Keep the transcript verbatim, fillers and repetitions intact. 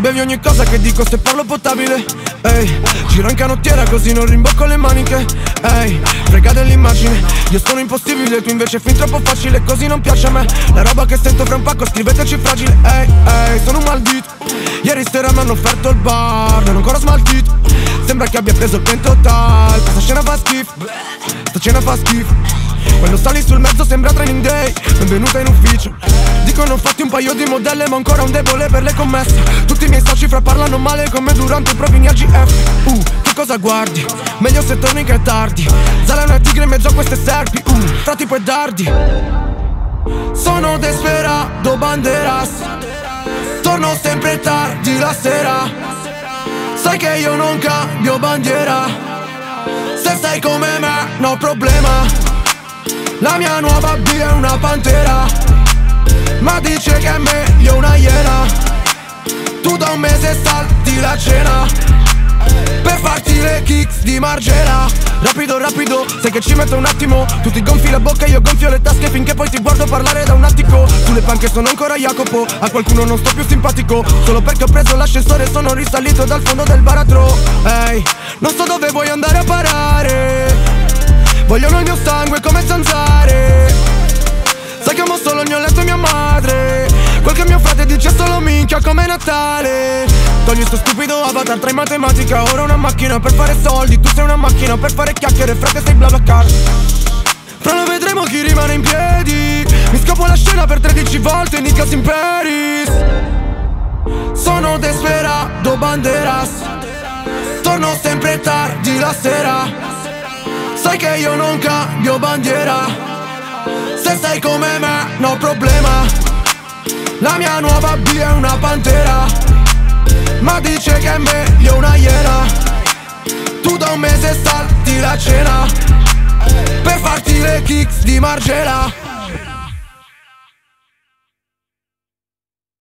Ti bevi ogni cosa che dico se parlo potabile. Ehi, giro in canottiera così non rimbocco le maniche. Ehi, frega dell'immagine, io sono impossibile, tu invece fin troppo facile, così non piace a me. La roba che sento fra un pacco, scriveteci fragile. Ehi, ehi, sono un maldito. Ieri sera mi hanno offerto il bar, non ho ancora smaltito. Sembra che abbia preso il pento tal, questa scena fa schifo. Sta cena fa schifo. Quando sali sul mezzo sembra training day. Benvenuta in ufficio. Dicono fatti un paio di modelle ma ancora un debole per le commesse. Tutti i miei soci fra parlano male come durante i provini al G F. Uh, che cosa guardi? Meglio se torni che è tardi. Zala è una tigre in mezzo a queste serpi. Uh, fra tipo e dardi. Sono desperado Banderas. Torno sempre tardi la sera. Sai che io non cambio bandiera. Se sei come me, no problema. La mia nuova B è una pantera, ma dice che è meglio una iena. Tu da un mese salti la cena per farti le kicks di Margiela. Rapido, rapido, sai che ci metto un attimo. Tu ti gonfi la bocca, io gonfio le tasche, finché poi ti guardo parlare da un attico. Sulle panche sono ancora Jacopo, a qualcuno non sto più simpatico. Solo perché ho preso l'ascensore sono risalito dal fondo del baratro. Ehi, hey, non so dove vuoi andare a parare. Vogliono il mio sangue come zanzare. Sai che amo solo il mio letto e mia madre. Quel che mio frate dice solo minchia come Natale. Togli sto stupido avatar tra in matematica. Ora una macchina per fare soldi, tu sei una macchina per fare chiacchiere. Frate sei BlaBlaCar. Fra lo vedremo chi rimane in piedi. Mi scopo la scena per tredici volte, Nicas Imperis. Sono desperado Banderas. Torno sempre tardi la sera. Sai che io non cambio bandiera. Se sei come me, no problema. La mia nuova B è una pantera, ma dice che è meglio una iena. Tu da un mese salti la cena per farti le kicks di Margiela.